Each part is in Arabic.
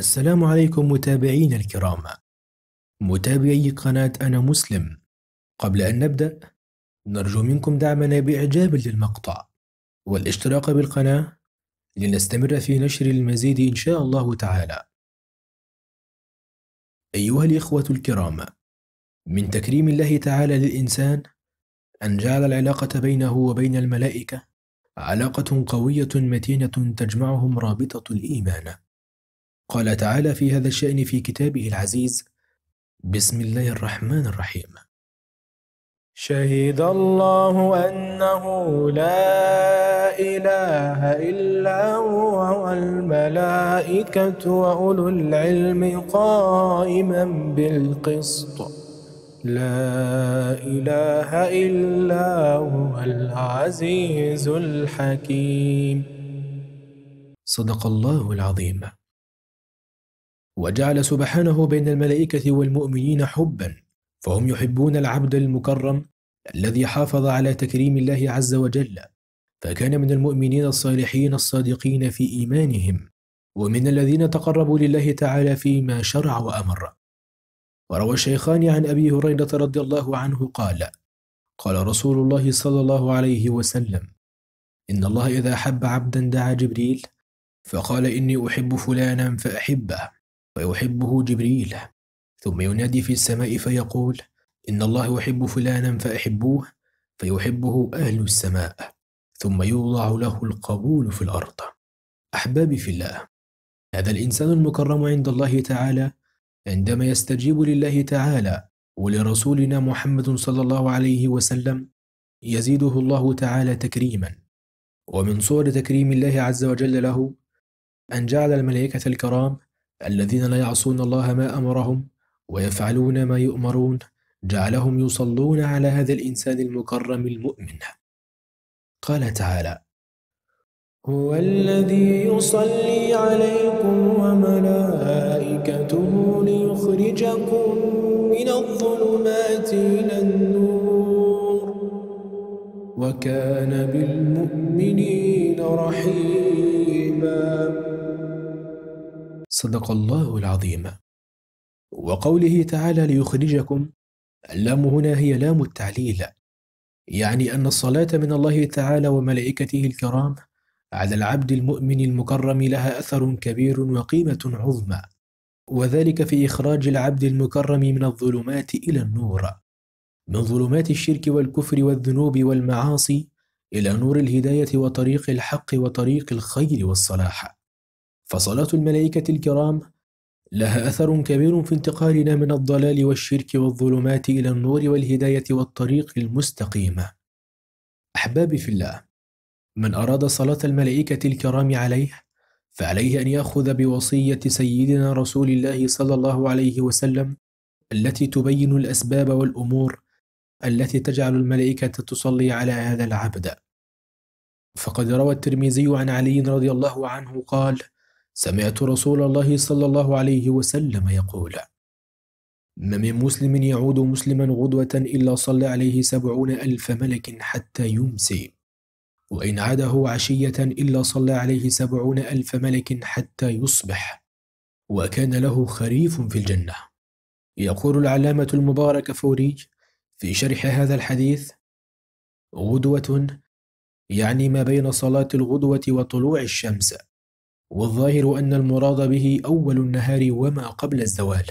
السلام عليكم متابعينا الكرام، متابعي قناة أنا مسلم. قبل أن نبدأ نرجو منكم دعمنا بإعجاب للمقطع والاشتراك بالقناة لنستمر في نشر المزيد إن شاء الله تعالى. أيها الإخوة الكرام، من تكريم الله تعالى للإنسان أن جعل العلاقة بينه وبين الملائكة علاقة قوية متينة تجمعهم رابطة الإيمان. قال تعالى في هذا الشأن في كتابه العزيز: بسم الله الرحمن الرحيم: شهد الله أنه لا إله إلا هو والملائكة وأولو العلم قائما بالقسط، لا إله إلا هو العزيز الحكيم. صدق الله العظيم. وجعل سبحانه بين الملائكة والمؤمنين حبا، فهم يحبون العبد المكرم الذي حافظ على تكريم الله عز وجل، فكان من المؤمنين الصالحين الصادقين في إيمانهم، ومن الذين تقربوا لله تعالى فيما شرع وأمر. وروى الشيخان عن أبي هريرة رضي الله عنه قال: قال رسول الله صلى الله عليه وسلم: إن الله إذا أحب عبدا دعا جبريل فقال إني أحب فلانا فأحبه، فيحبه جبريل، ثم ينادي في السماء فيقول إن الله يحب فلانا فأحبوه، فيحبه أهل السماء، ثم يوضع له القبول في الأرض. أحبابي في الله، هذا الإنسان المكرم عند الله تعالى عندما يستجيب لله تعالى ولرسولنا محمد صلى الله عليه وسلم يزيده الله تعالى تكريما. ومن صور تكريم الله عز وجل له أن جعل الملائكة الكرام الذين لا يعصون الله ما أمرهم ويفعلون ما يؤمرون، جعلهم يصلون على هذا الإنسان المكرم المؤمن. قال تعالى: هو الذي يصلي عليكم وملائكته ليخرجكم من الظلمات إلى النور، وكان بالمؤمنين رحيما. صدق الله العظيم. وقوله تعالى ليخرجكم، اللام هنا هي لام التعليل، يعني أن الصلاة من الله تعالى وملائكته الكرام على العبد المؤمن المكرم لها أثر كبير وقيمة عظمى، وذلك في إخراج العبد المكرم من الظلمات إلى النور، من ظلمات الشرك والكفر والذنوب والمعاصي إلى نور الهداية وطريق الحق وطريق الخير والصلاح. فصلاة الملائكة الكرام لها أثر كبير في انتقالنا من الضلال والشرك والظلمات إلى النور والهداية والطريق المستقيم. أحبابي في الله، من أراد صلاة الملائكة الكرام عليه فعليه أن يأخذ بوصية سيدنا رسول الله صلى الله عليه وسلم التي تبين الأسباب والأمور التي تجعل الملائكة تصلي على هذا العبد. فقد روى الترمذي عن علي رضي الله عنه قال: سمعت رسول الله صلى الله عليه وسلم يقول: ما من مسلم يعود مسلما غدوة إلا صلى عليه 70,000 ملك حتى يمسي، وإن عاده عشية إلا صلى عليه 70,000 ملك حتى يصبح، وكان له خريف في الجنة. يقول العلامة المبارك فوري في شرح هذا الحديث: غدوة يعني ما بين صلاة الغدوة وطلوع الشمس، والظاهر أن المراد به أول النهار وما قبل الزوال،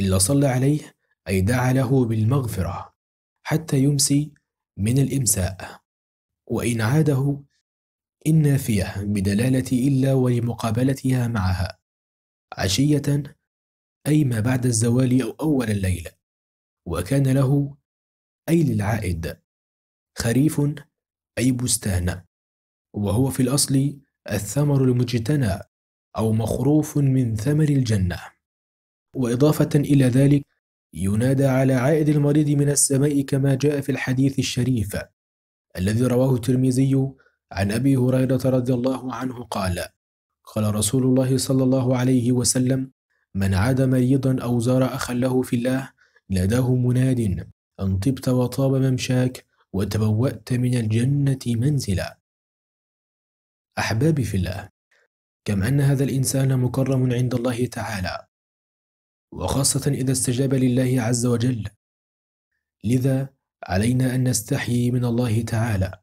إلا صلى عليه أي دعا له بالمغفرة حتى يمسي من الإمساء، وإن عاده إن نافية بدلالة إلا ولمقابلتها معها، عشية أي ما بعد الزوال أو أول الليل، وكان له أي للعائد خريف أي بستان، وهو في الأصل الثمر المجتنى أو مخروف من ثمر الجنة. وإضافة إلى ذلك ينادى على عائد المريض من السماء كما جاء في الحديث الشريف الذي رواه الترمذي عن أبي هريرة رضي الله عنه قال: قال رسول الله صلى الله عليه وسلم: من عاد مريضا أو زار أخا له في الله ناداه مناد أن طبت وطاب ممشاك وتبوأت من الجنة منزلا. أحبابي في الله، كم أن هذا الإنسان مكرم عند الله تعالى، وخاصة إذا استجاب لله عز وجل. لذا علينا أن نستحي من الله تعالى،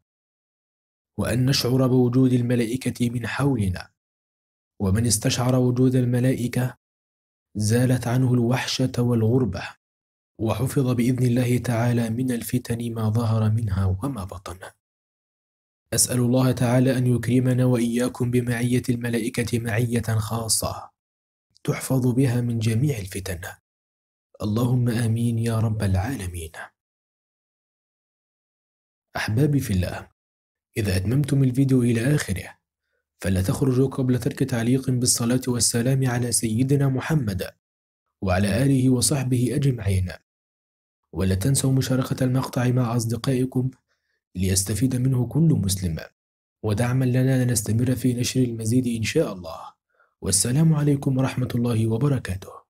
وأن نشعر بوجود الملائكة من حولنا. ومن استشعر وجود الملائكة زالت عنه الوحشة والغربة، وحفظ بإذن الله تعالى من الفتن ما ظهر منها وما بطن. أسأل الله تعالى أن يكرمنا وإياكم بمعية الملائكة معية خاصة تحفظ بها من جميع الفتن. اللهم آمين يا رب العالمين. أحبابي في الله، إذا أتممتم الفيديو إلى آخره فلا تخرجوا قبل ترك تعليق بالصلاة والسلام على سيدنا محمد وعلى آله وصحبه أجمعين، ولا تنسوا مشاركة المقطع مع أصدقائكم ليستفيد منه كل مسلم، ودعما لنا لنستمر في نشر المزيد إن شاء الله. والسلام عليكم ورحمة الله وبركاته.